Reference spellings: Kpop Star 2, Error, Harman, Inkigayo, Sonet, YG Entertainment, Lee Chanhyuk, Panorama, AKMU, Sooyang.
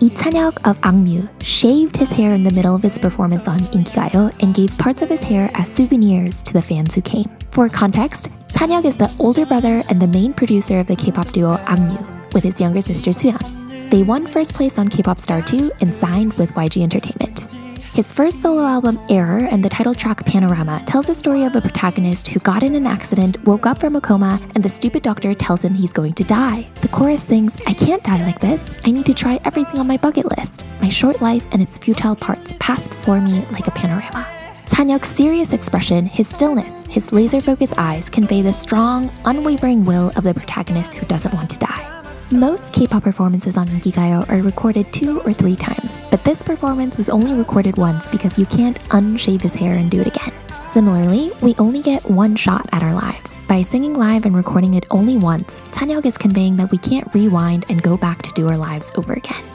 Lee Chanhyuk of AKMU shaved his hair in the middle of his performance on Inkigayo and gave parts of his hair as souvenirs to the fans who came. For context, Chanhyuk is the older brother and the main producer of the K-pop duo AKMU with his younger sister Sooyang. They won first place on Kpop Star 2 and signed with YG Entertainment. His first solo album, Error, and the title track Panorama tells the story of a protagonist who got in an accident, woke up from a coma, and the stupid doctor tells him he's going to die. The chorus sings, "I can't die like this. I need to try everything on my bucket list. My short life and its futile parts pass before me like a panorama." Chanhyuk's serious expression, his stillness, his laser-focused eyes convey the strong, unwavering will of the protagonist who doesn't want to die. Most K-pop performances on Inkigayo are recorded 2 or 3 times, but this performance was only recorded once because you can't unshave his hair and do it again. Similarly, we only get one shot at our lives. By singing live and recording it only once, Chanhyuk is conveying that we can't rewind and go back to do our lives over again.